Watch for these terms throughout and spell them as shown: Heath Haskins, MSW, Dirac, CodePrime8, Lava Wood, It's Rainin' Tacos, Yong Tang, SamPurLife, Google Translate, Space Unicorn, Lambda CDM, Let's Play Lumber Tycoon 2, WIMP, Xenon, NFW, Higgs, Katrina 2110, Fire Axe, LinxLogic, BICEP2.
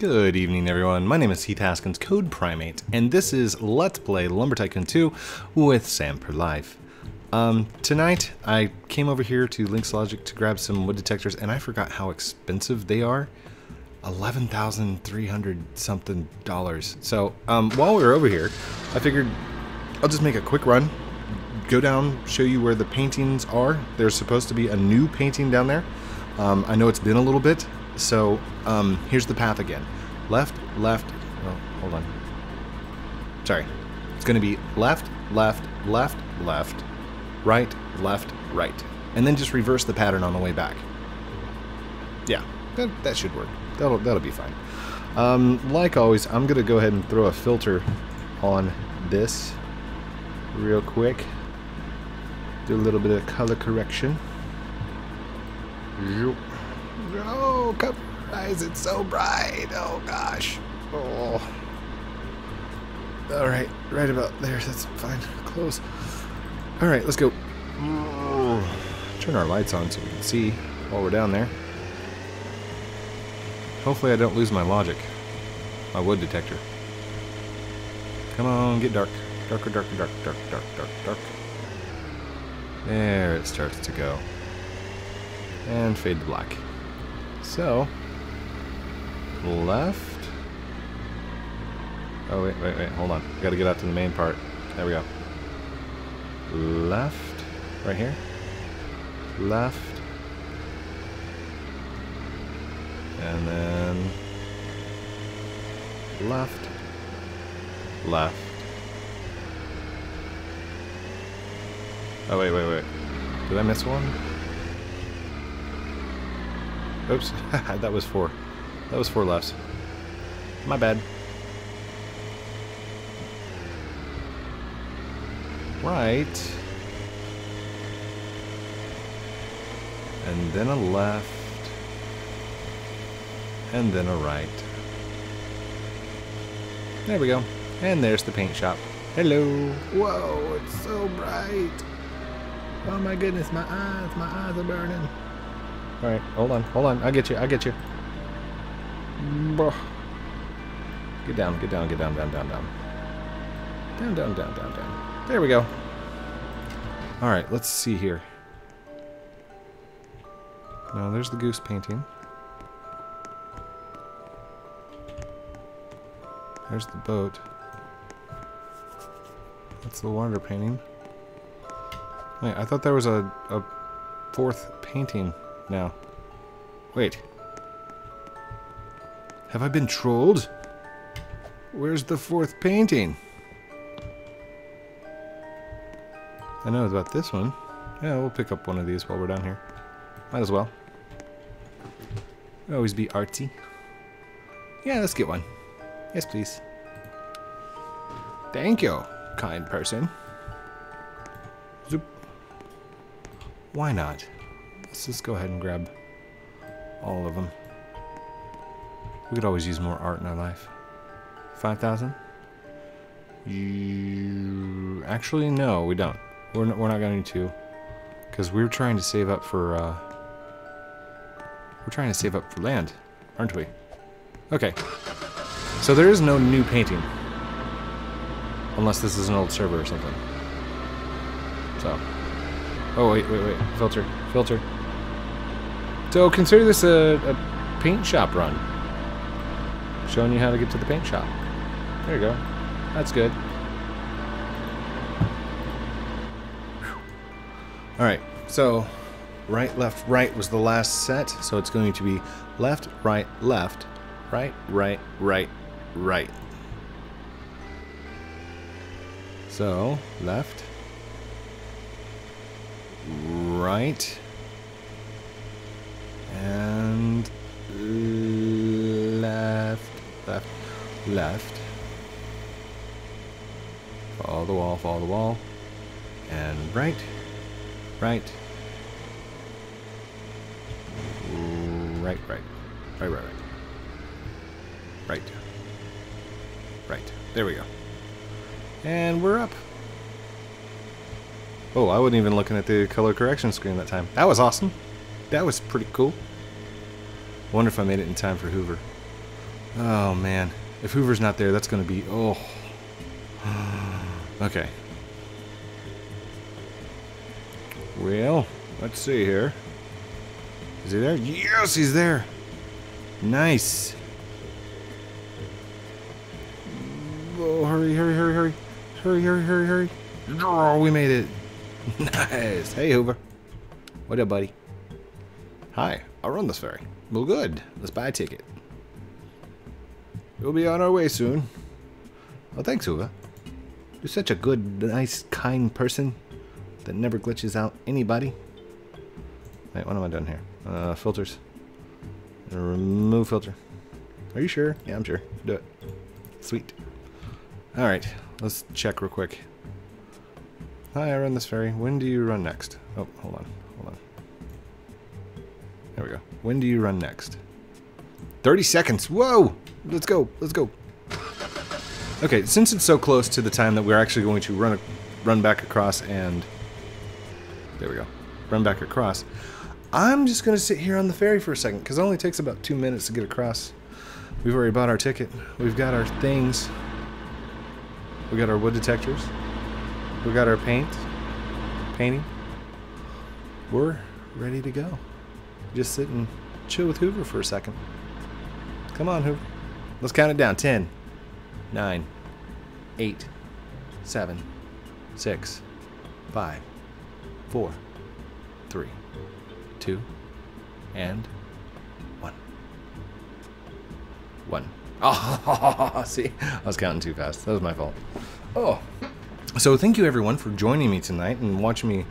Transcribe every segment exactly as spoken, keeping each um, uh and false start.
Good evening, everyone. My name is Heath Haskins, CodePrime eight, and this is Let's Play Lumber Tycoon two with SamPurLife. Um, tonight, I came over here to LinxLogic to grab some wood detectors, and I forgot how expensive they are. eleven thousand three hundred something dollars. So, um, while we were over here, I figured I'll just make a quick run, go down, show you where the paintings are. There's supposed to be a new painting down there. Um, I know it's been a little bit. So, um, here's the path again. Left, left, oh, hold on. Sorry. It's going to be left, left, left, left, right, left, right. And then just reverse the pattern on the way back. Yeah, that, that should work. That'll, that'll be fine. Um, like always, I'm going to go ahead and throw a filter on this real quick. Do a little bit of color correction. Yep. Oh, cover. Why is it so bright? Oh gosh. Oh. All right, right about there. That's fine. Close. All right, let's go. Turn our lights on so we can see while we're down there. Hopefully, I don't lose my logic, my wood detector. Come on, get dark, darker, darker, dark, dark, dark, dark, dark. There it starts to go. And fade to black. So, left, oh wait, wait, wait, hold on, I've got to get out to the main part, there we go, left, right here, left, and then left, left, oh wait, wait, wait, did I miss one? Oops, that was four. That was four lefts. My bad. Right. And then a left. And then a right. There we go. And there's the paint shop. Hello. Whoa, it's so bright. Oh my goodness, my eyes, my eyes are burning. All right, hold on, hold on. I'll get you, I'll get you. Get down, get down, get down, down, down, down. Down, down, down, down, down. There we go. All right, let's see here. Now, there's the goose painting. There's the boat. That's the water painting. Wait, I thought there was a, a fourth painting. Now, wait. Have I been trolled? Where's the fourth painting? I know about this one. Yeah, we'll pick up one of these while we're down here. Might as well. Always be artsy. Yeah, let's get one. Yes, please. Thank you, kind person. Zoop. Why not? Let's just go ahead and grab all of them. We could always use more art in our life. five thousand? You... Actually, no, we don't. We're not, we're not going to. Because we're trying to save up for... Uh, we're trying to save up for land, aren't we? Okay. So there is no new painting. Unless this is an old server or something. So... Oh, wait, wait, wait. Filter. Filter. So consider this a, a paint shop run. Showing you how to get to the paint shop. There you go. That's good. Alright, so right, left, right was the last set. So it's going to be left, right, left, right, right, right, right. So, left. Right. And left, left, left. Follow the wall, follow the wall. And right, right. Right, right. Right, right, right. Right. Right. There we go. And we're up. Oh, I wasn't even looking at the color correction screen that time. That was awesome. That was pretty cool. Wonder if I made it in time for Hoover. Oh, man. If Hoover's not there, that's going to be... Oh. Okay. Well, let's see here. Is he there? Yes, he's there! Nice! Oh, hurry, hurry, hurry, hurry. Hurry, hurry, hurry, hurry. Oh, we made it. Nice. Hey, Hoover. What up, buddy? Hi. I'll run this ferry. Well, good. Let's buy a ticket. We'll be on our way soon. Oh, thanks, Hoover. You're such a good, nice, kind person that never glitches out anybody. Wait, what am I doing here? Uh, filters. Remove filter. Are you sure? Yeah, I'm sure. Do it. Sweet. Alright. Let's check real quick. Hi, I run this ferry. When do you run next? Oh, hold on. Hold on. There we go. When do you run next? thirty seconds. Whoa! Let's go. Let's go. Okay, since it's so close to the time that we're actually going to run run back across and... There we go. Run back across. I'm just going to sit here on the ferry for a second, because it only takes about two minutes to get across. We've already bought our ticket. We've got our things. We got our wood detectors. We got our paint. Painting. We're ready to go. Just sit and chill with Hoover for a second. Come on, Hoover. Let's count it down. ten, nine, eight, seven, six, five, four, three, two, and one. One. Oh, see, I was counting too fast. That was my fault. Oh, so thank you everyone for joining me tonight and watching me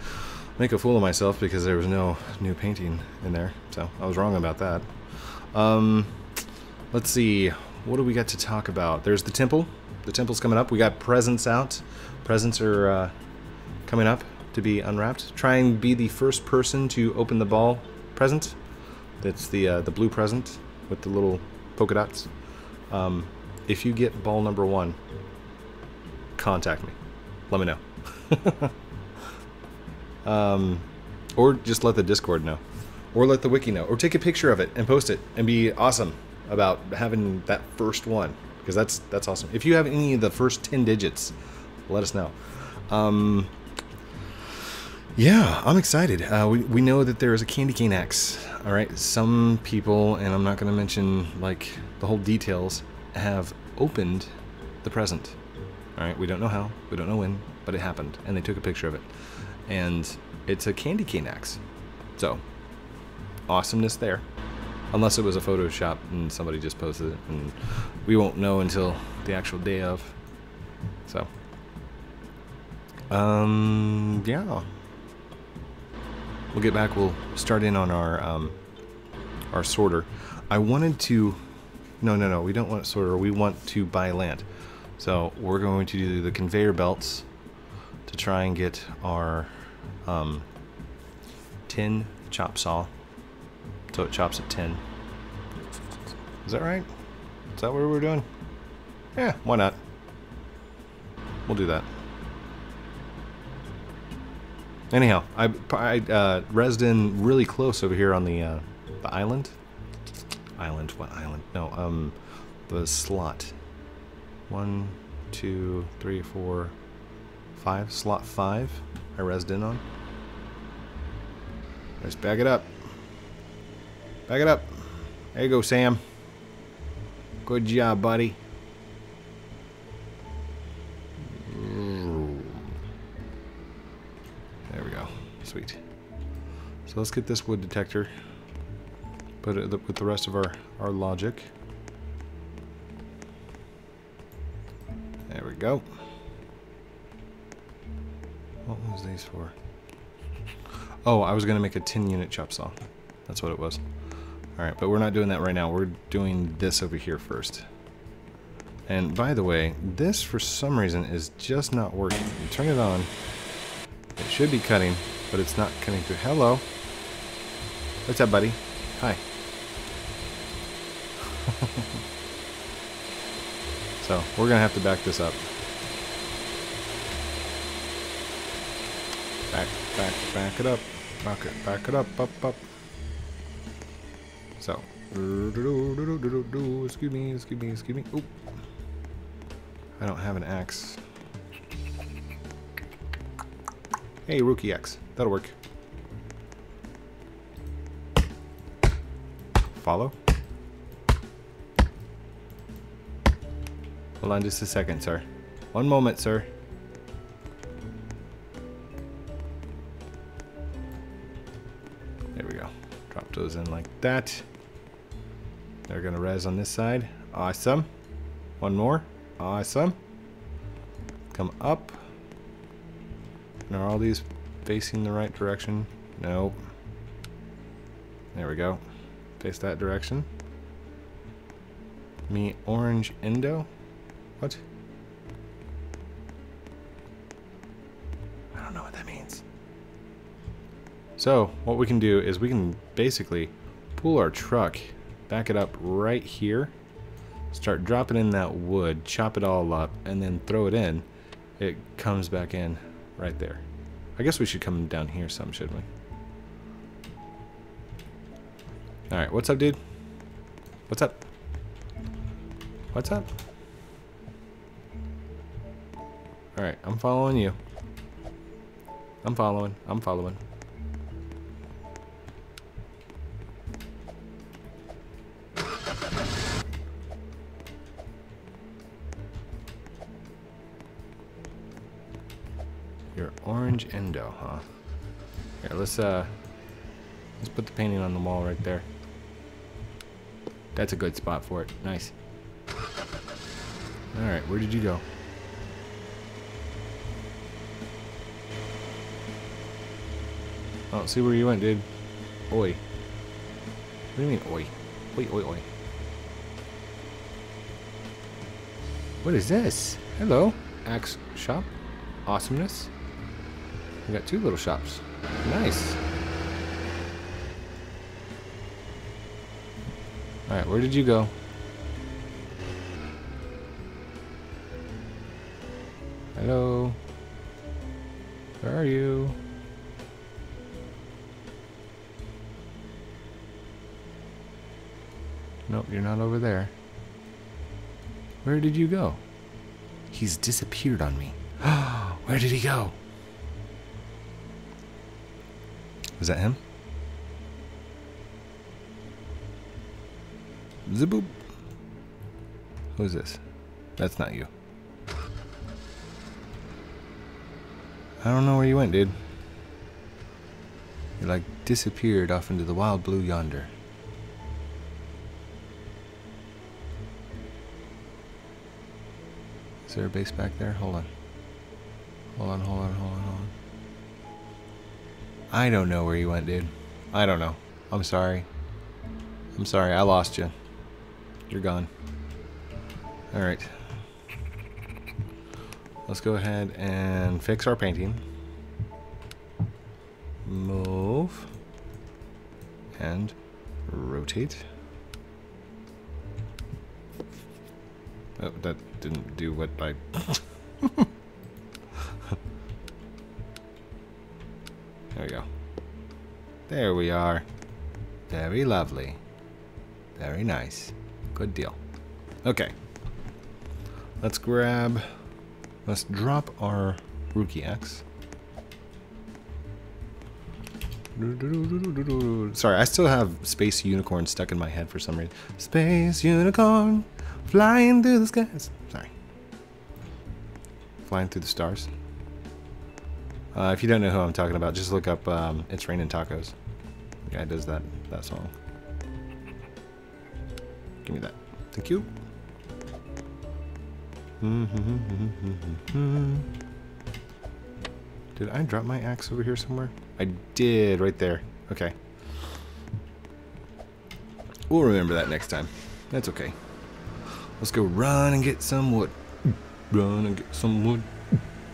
make a fool of myself because there was no new painting in there. So I was wrong about that. Um, let's see, what do we got to talk about? There's the temple. The temple's coming up. We got presents out. Presents are uh, coming up to be unwrapped. Try and be the first person to open the ball present. That's the uh, the blue present with the little polka dots. Um, if you get ball number one, contact me. Let me know. um, or just let the Discord know. Or let the wiki know. Or take a picture of it and post it and be awesome about having that first one. Because that's, that's awesome. If you have any of the first ten digits, let us know. Um, yeah, I'm excited. Uh, we, we know that there is a candy cane axe. All right, some people, and I'm not going to mention, like... the whole details, have opened the present. All right, we don't know how, we don't know when, but it happened, and they took a picture of it. And it's a candy cane axe. So, awesomeness there. Unless it was a Photoshop and somebody just posted it, and we won't know until the actual day of. So, um, yeah. We'll get back, we'll start in on our, um, our sorter. I wanted to... No, no, no, we don't want sorter, we want to buy land. So we're going to do the conveyor belts to try and get our um, tin chop saw. So it chops at ten. Is that right? Is that what we're doing? Yeah, why not? We'll do that. Anyhow, I, I uh, resed in really close over here on the, uh, the island. Island, what island? No, um, the slot. One, two, three, four, five. Slot five, I resed in on. Let's back it up. Back it up. There you go, Sam. Good job, buddy. There we go. Sweet. So let's get this wood detector. But with the rest of our, our logic. There we go. What was these for? Oh, I was going to make a ten unit chop saw. That's what it was. Alright, but we're not doing that right now. We're doing this over here first. And by the way, this for some reason is just not working. You turn it on. It should be cutting, but it's not cutting through. Hello. What's up, buddy? Hi. So, we're gonna have to back this up. Back, back, back it up. Back it, back it up, up, up. So, Excuse me, excuse me, excuse me. Oh, I don't have an axe. Hey, rookie axe. That'll work. Follow. Hold on just a second, sir. One moment, sir. There we go. Drop those in like that. They're gonna res on this side. Awesome. One more. Awesome. Come up. And are all these facing the right direction? Nope. There we go. Face that direction. Me orange endo? What? I don't know what that means. So what we can do is we can basically pull our truck, back it up right here, start dropping in that wood, chop it all up, and then throw it in. It comes back in right there. I guess we should come down here some, shouldn't we? Alright, what's up, dude? What's up? What's up? Alright, I'm following you. I'm following. I'm following. Your orange endo, huh? Here, let's uh let's put the painting on the wall right there. That's a good spot for it. Nice. Alright, where did you go? I don't see where you went, dude. Oi. What do you mean, oi? Oi, oi, oi. What is this? Hello. Axe shop. Awesomeness. We got two little shops. Nice. Alright, where did you go? Hello? Where are you? Nope, you're not over there. Where did you go? He's disappeared on me. Where did he go? Was that him? Zaboop. Who is this? That's not you. I don't know where you went, dude. You like disappeared off into the wild blue yonder. Is there a base back there? Hold on. Hold on, hold on, hold on, hold on. I don't know where you went, dude. I don't know. I'm sorry. I'm sorry, I lost you. You're gone. Alright. Let's go ahead and fix our painting. Move. And rotate. Oh, that didn't do what I... There we go. There we are. Very lovely. Very nice. Good deal. Okay. Let's grab... Let's drop our rookie axe. Sorry, I still have Space Unicorn stuck in my head for some reason. Space Unicorn, flying through the skies. Sorry. Flying through the stars. Uh, if you don't know who I'm talking about, just look up um, It's Rainin' Tacos. The guy does that, that song. Give me that. Thank you. Did I drop my axe over here somewhere? I did, right there. Okay. We'll remember that next time. That's okay. Let's go run and get some wood. Run and get some wood.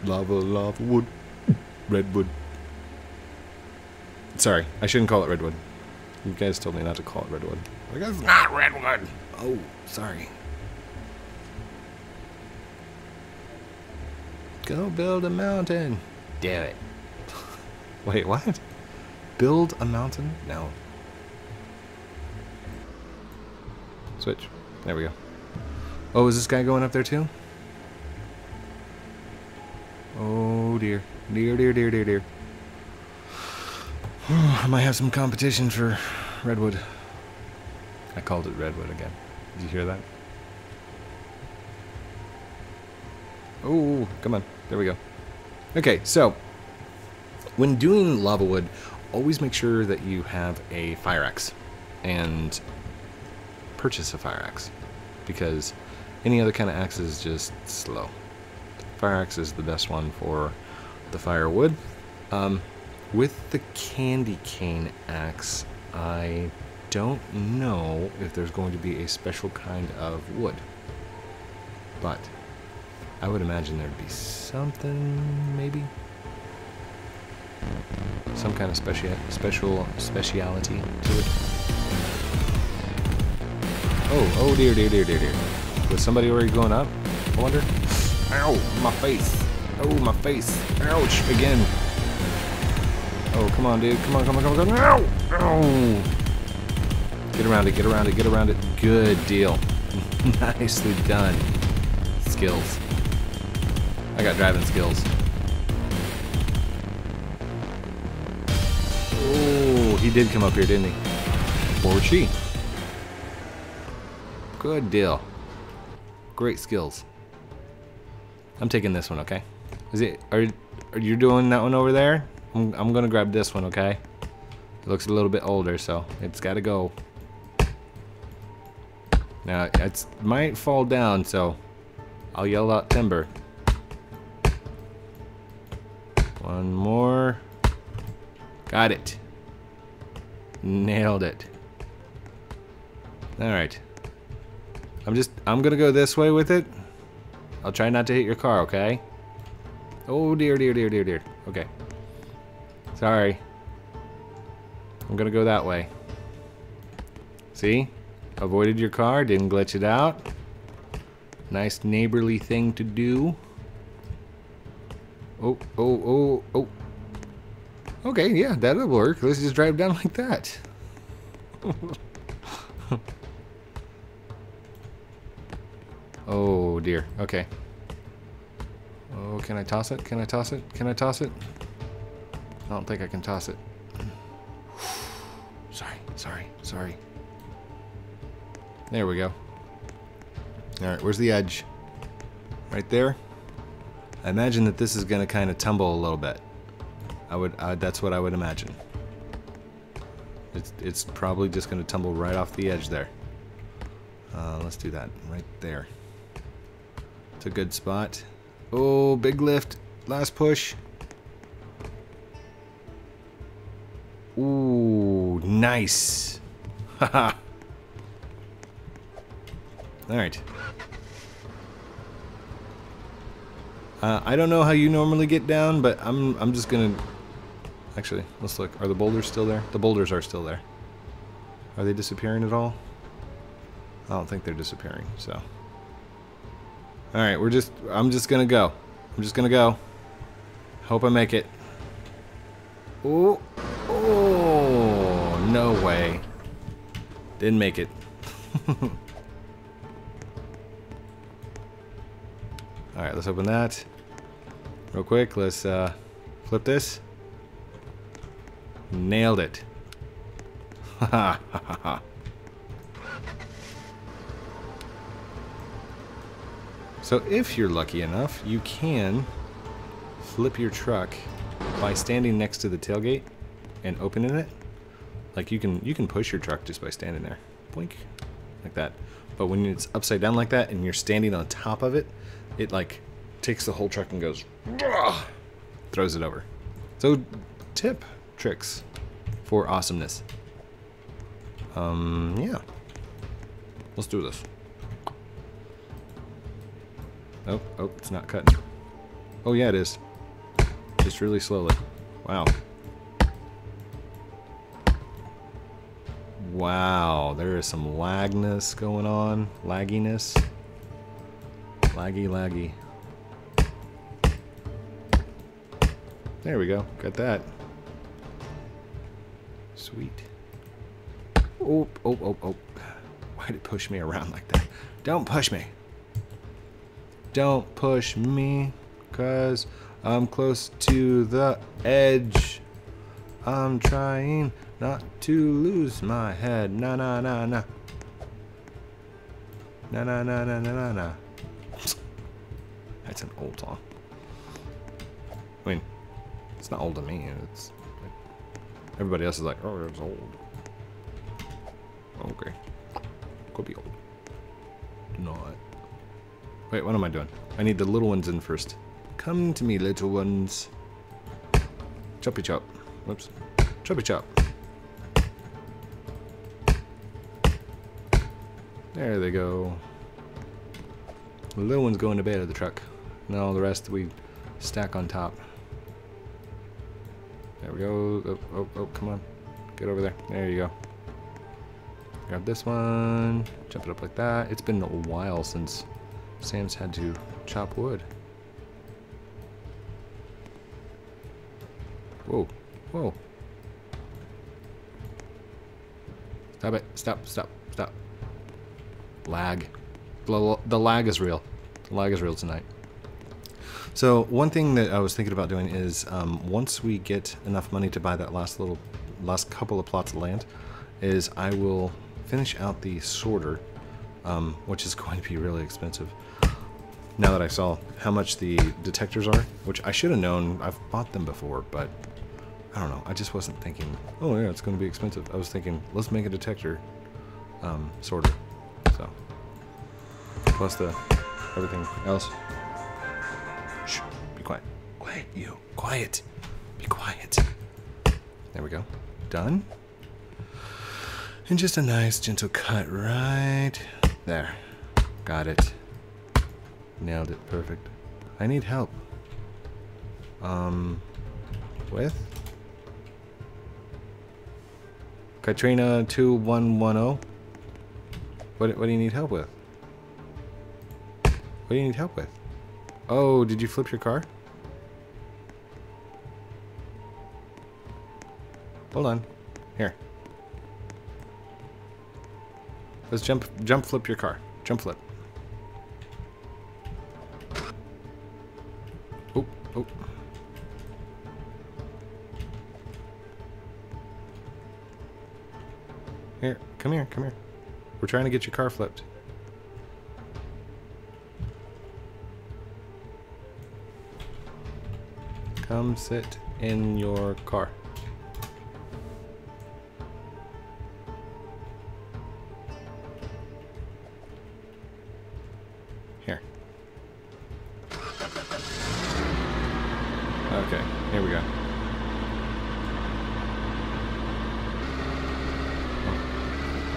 Lava, lava, wood. Redwood. Sorry, I shouldn't call it redwood. You guys told me not to call it redwood. Like, that's not redwood! Oh, sorry. Go build a mountain. Do it. Wait, what? Build a mountain? No. Switch. There we go. Oh, is this guy going up there too? Oh dear. Dear, dear, dear, dear, dear. I might have some competition for redwood. I called it redwood again. Did you hear that? Oh, come on. There we go. Okay, so when doing lava wood, always make sure that you have a fire axe and purchase a fire axe, because any other kind of axe is just slow. Fire axe is the best one for the firewood. Um, with the candy cane axe, I don't know if there's going to be a special kind of wood, but I would imagine there'd be something, maybe? Some kind of specia special speciality to it. Oh, oh dear, dear, dear, dear, dear. Was somebody already going up, I wonder? Ow, my face. Oh, my face. Ouch, again. Oh, come on, dude. Come on, come on, come on, come on. Ow! Ow! Get around it, get around it, get around it. Good deal. Nicely done. Skills. I got driving skills. Oh, he did come up here, didn't he? Or she. Good deal. Great skills. I'm taking this one, okay? Is it? Are, are you doing that one over there? I'm, I'm gonna grab this one, okay? It looks a little bit older, so it's gotta go. Now, it might fall down, so I'll yell out timber. One more. Got it. Nailed it. Alright. I'm just, I'm gonna go this way with it. I'll try not to hit your car, okay? Oh dear, dear, dear, dear, dear. Okay. Sorry. I'm gonna go that way. See? Avoided your car, didn't glitch it out. Nice neighborly thing to do. Oh, oh, oh, oh. Okay, yeah, that'll work. Let's just drive down like that. Oh dear, okay. Oh, can I toss it? Can I toss it? Can I toss it? I don't think I can toss it. Sorry, sorry, sorry. There we go. Alright, where's the edge? Right there? I imagine that this is gonna kind of tumble a little bit. I would, I, that's what I would imagine. It's, it's probably just gonna tumble right off the edge there. Uh, let's do that right there. It's a good spot. Oh, big lift. Last push. Ooh, nice. Haha. All right. Uh, I don't know how you normally get down, but I'm I'm just gonna. Actually, let's look. Are the boulders still there? The boulders are still there. Are they disappearing at all? I don't think they're disappearing. So, all right, we're just. I'm just gonna go. I'm just gonna go. Hope I make it. Oh, oh, no way. Didn't make it. All right, let's open that. Real quick, let's uh, flip this. Nailed it. Ha ha ha ha. So if you're lucky enough, you can flip your truck by standing next to the tailgate and opening it. Like you can you can push your truck just by standing there. Blink. Like that. But when it's upside down like that and you're standing on top of it, it like takes the whole truck and goes, Ugh! Throws it over. So tip tricks for awesomeness. Um, yeah. Let's do this. Oh, oh, it's not cutting. Oh yeah, it is. Just really slowly. Wow. Wow, there is some lagness going on. Lagginess. Laggy, laggy. There we go. Got that. Sweet. Oh, oh, oh, oh. Wow. Why did it push me around like that? Don't push me. Don't push me, cause I'm close to the edge. I'm trying not to lose my head. Na na na na. Na na na na na na. That's an old song. I mean, it's not old to me. It's like, everybody else is like, oh, it's old. Okay, could be old. Not. Wait, what am I doing? I need the little ones in first. Come to me, little ones. Choppy chop. Whoops. Choppy chop. There they go. The little one's going to bed at the truck. Now the rest we stack on top. There we go. Oh, oh, oh, come on. Get over there. There you go. Grab this one. Chop it up like that. It's been a while since Sam's had to chop wood. Whoa. Whoa. Stop it. Stop. Stop. Stop. Lag. The lag is real. The lag is real tonight. So one thing that I was thinking about doing is um, once we get enough money to buy that last little, last couple of plots of land, is I will finish out the sorter, um, which is going to be really expensive. Now that I saw how much the detectors are, which I should have known, I've bought them before, but I don't know. I just wasn't thinking, oh yeah, it's going to be expensive. I was thinking, let's make a detector um, sorter. So plus the everything else. Shh, be quiet. Quiet, you. Quiet. Be quiet. There we go. Done. And just a nice gentle cut right there. Got it. Nailed it. Perfect. I need help. Um, with Katrina two one one zero. What What do you need help with? What do you need help with? Oh, did you flip your car? Hold on. Here. Let's jump, jump flip your car. Jump flip. Oh, oh. Here, come here, come here. We're trying to get your car flipped. Come sit in your car. Here. Okay, here we go.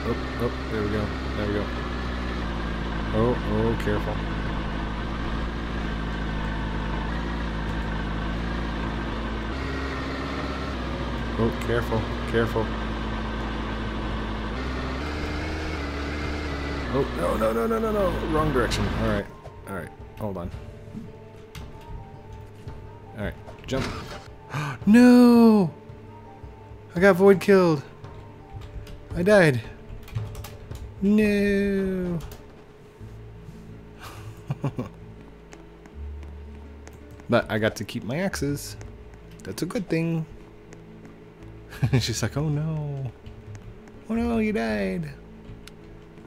Oh, oh, oh, there we go. There we go. Oh, oh, careful. Oh, careful, careful. Oh, no, no, no, no, no, no. Wrong direction. All right, all right. Hold on. All right, jump. No! I got void killed. I died. No! But I got to keep my axes. That's a good thing. She's like, oh no. Oh no, you died.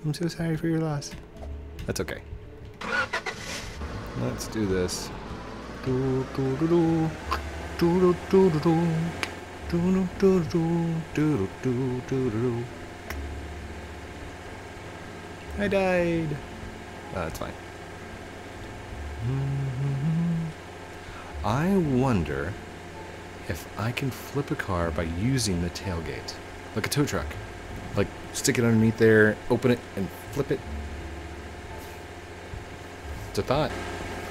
I'm so sorry for your loss. That's okay. Let's do this. I died. Oh, that's fine. I wonder if I can flip a car by using the tailgate, like a tow truck. Like, stick it underneath there, open it, and flip it. It's a thought.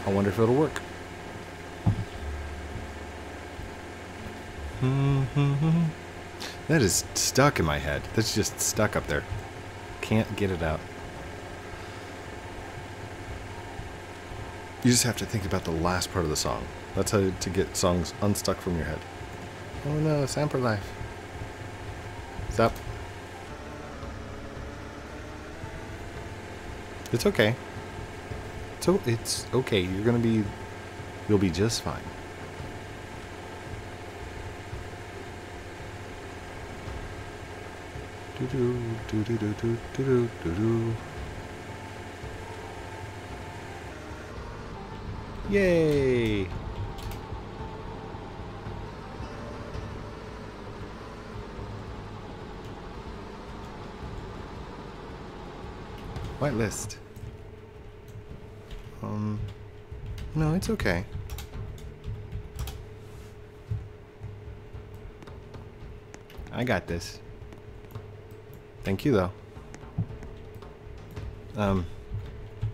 I wonder if it'll work. That is stuck in my head. That's just stuck up there. Can't get it out. You just have to think about the last part of the song. That's how to get songs unstuck from your head. Oh no, SamPurLife. Stop. It's okay. So it's okay. You're gonna be, you'll be just fine. Do do do do do do do do do. Yay! Whitelist. Um, no, it's okay. I got this. Thank you, though. Um,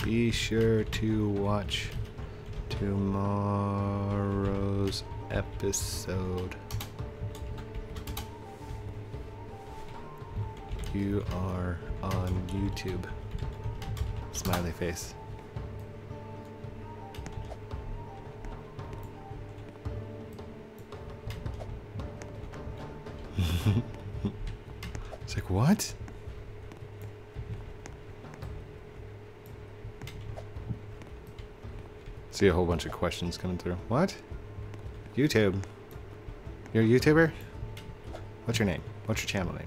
be sure to watch tomorrow's episode. You are on YouTube. Smiley face. It's like, what? See a whole bunch of questions coming through. What? YouTube. You're a YouTuber? What's your name? What's your channel name?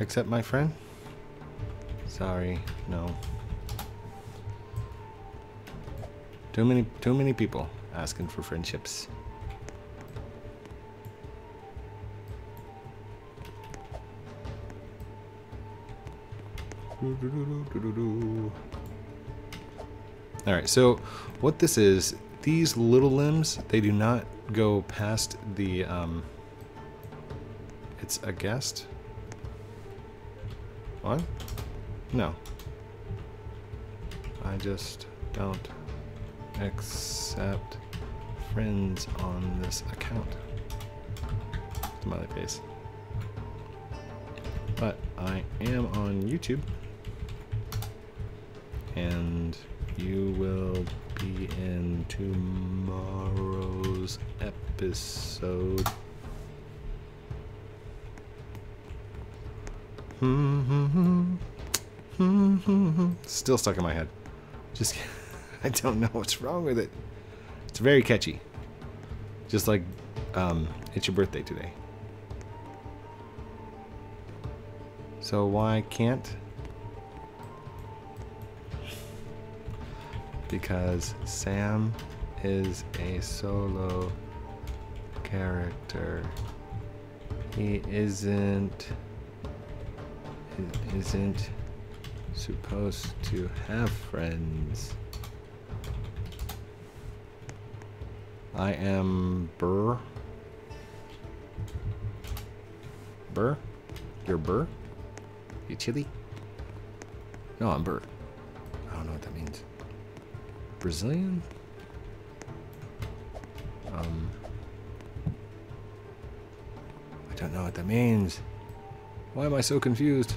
Accept my friend? Sorry, no. Too many, too many people asking for friendships. All right, so what this is, these little limbs, they do not go past the, um, it's a guest. What? No. I just don't accept friends on this account. Smiley face. But I am on YouTube. And you will be in tomorrow's episode. Still stuck in my head. Just, I don't know what's wrong with it. It's very catchy. Just like, um, it's your birthday today. So why can't? Because Sam is a solo character. He isn't... isn't supposed to have friends. I am Burr. Burr? You're Burr? You chili? No, I'm Burr. I don't know what that means. Brazilian? Um. I don't know what that means. Why am I so confused?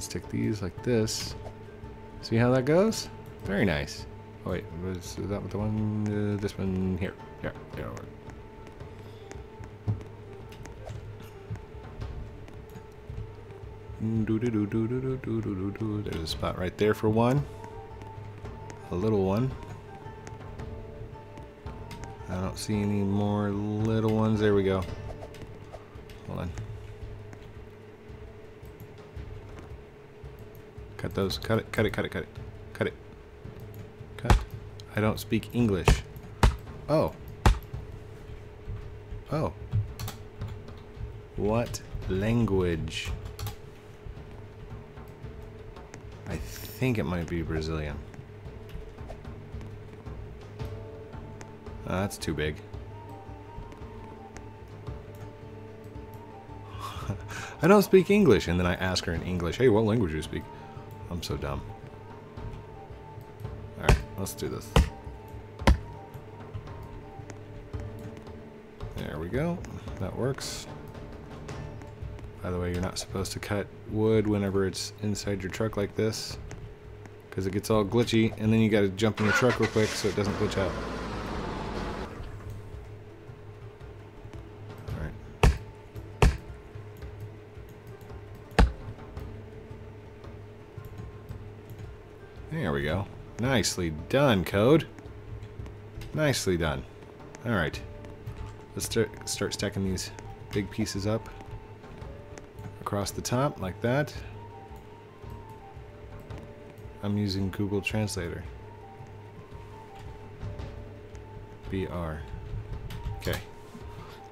Stick these like this. See how that goes? Very nice. Oh wait, was that the one? Uh, this one here. Yeah, yeah. Do do do do do do do do. There's a spot right there for one. A little one. I don't see any more little ones. There we go. Hold on. Cut those. Cut it. Cut it. Cut it. Cut it. Cut it. Cut. I don't speak English. Oh. Oh. What language? I think it might be Brazilian. Oh, that's too big. I don't speak English. And then I ask her in English, hey, what language do you speak? I'm so dumb. Alright, let's do this. There we go. That works. By the way, you're not supposed to cut wood whenever it's inside your truck like this, because it gets all glitchy, and then you got to jump in your truck real quick so it doesn't glitch out. There we go. Nicely done, Code. Nicely done. All right. Let's start, start stacking these big pieces up across the top like that. I'm using Google Translator. B R. Okay.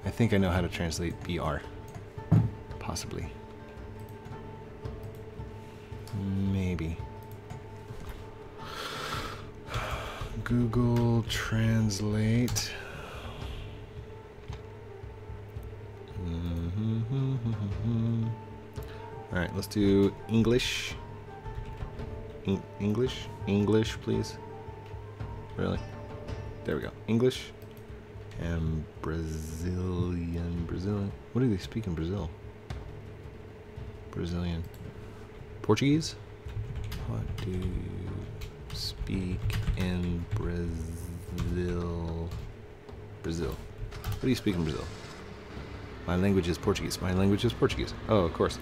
I think I know how to translate B R. Possibly. Maybe. Google Translate. Mm-hmm. All right, let's do English. En- English? English, please. Really? There we go. English and Brazilian. Brazilian. What do they speak in Brazil? Brazilian. Portuguese? What do you speak in Brazil? Brazil. What do you speak in Brazil? My language is Portuguese. My language is Portuguese. Oh, of course.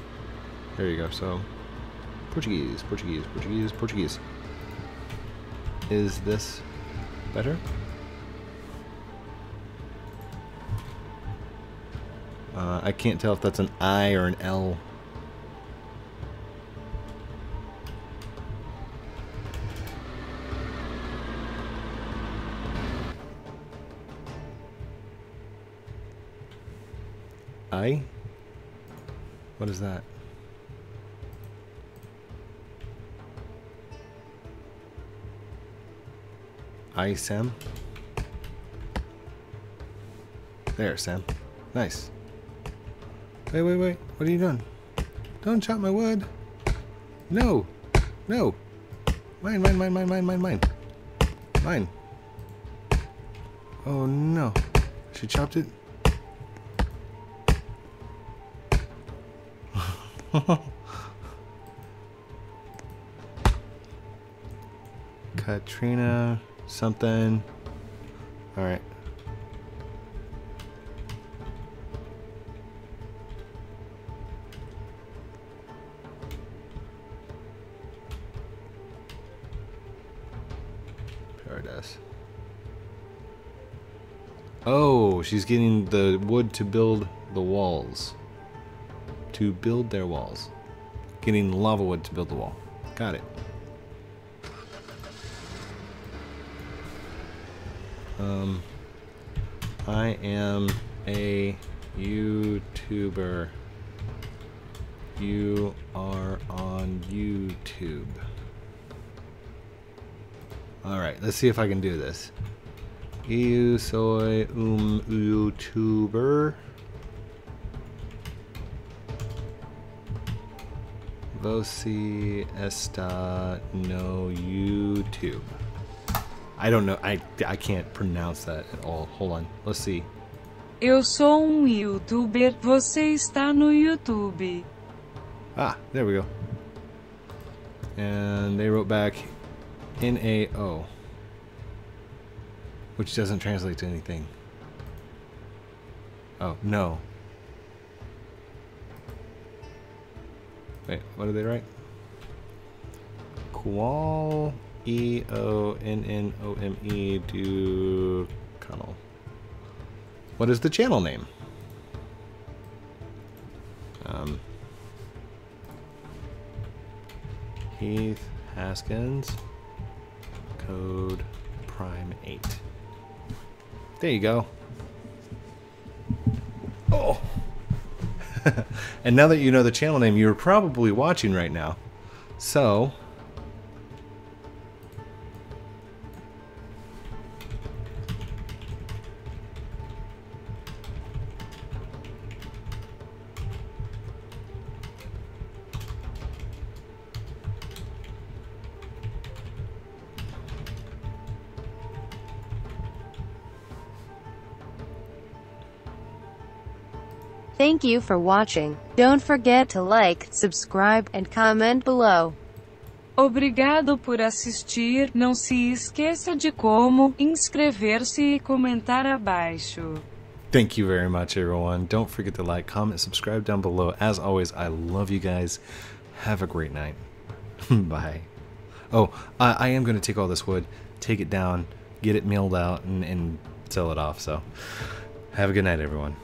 There you go. So, Portuguese, Portuguese, Portuguese, Portuguese. Is this better? Uh, I can't tell if that's an I or an L. I? What is that? I, Sam? There, Sam. Nice. Wait, wait, wait. What are you doing? Don't chop my wood. No. No. Mine, mine, mine, mine, mine, mine, mine. Mine. Oh, no. She chopped it? Katrina something. All right. Paradise. Oh, she's getting the wood to build the walls. To build their walls. Getting lava wood to build the wall. Got it. Um, I am a YouTuber. You are on YouTube. Alright, let's see if I can do this. Eu soy um YouTuber. Você está no YouTube. I don't know. I I can't pronounce that at all. Hold on. Let's see. Eu sou um YouTuber. Você está no YouTube. Ah, there we go. And they wrote back N A O, which doesn't translate to anything. Oh, no. Wait, what did they write? Qual E O N N O M E do Connell. What is the channel name? Um, Heath Haskins, Code Prime eight. There you go. Oh. And now that you know the channel name, you're probably watching right now. So, Thank you for watching. Don't forget to like, subscribe, and comment below. Obrigado por assistir. Não se esqueça de como inscrever-se e comentar abaixo. Thank you very much, everyone. Don't forget to like, comment, subscribe down below. As always, I love you guys. Have a great night. Bye. Oh, I, I am going to take all this wood, take it down, get it milled out, and, and sell it off. So have a good night, everyone.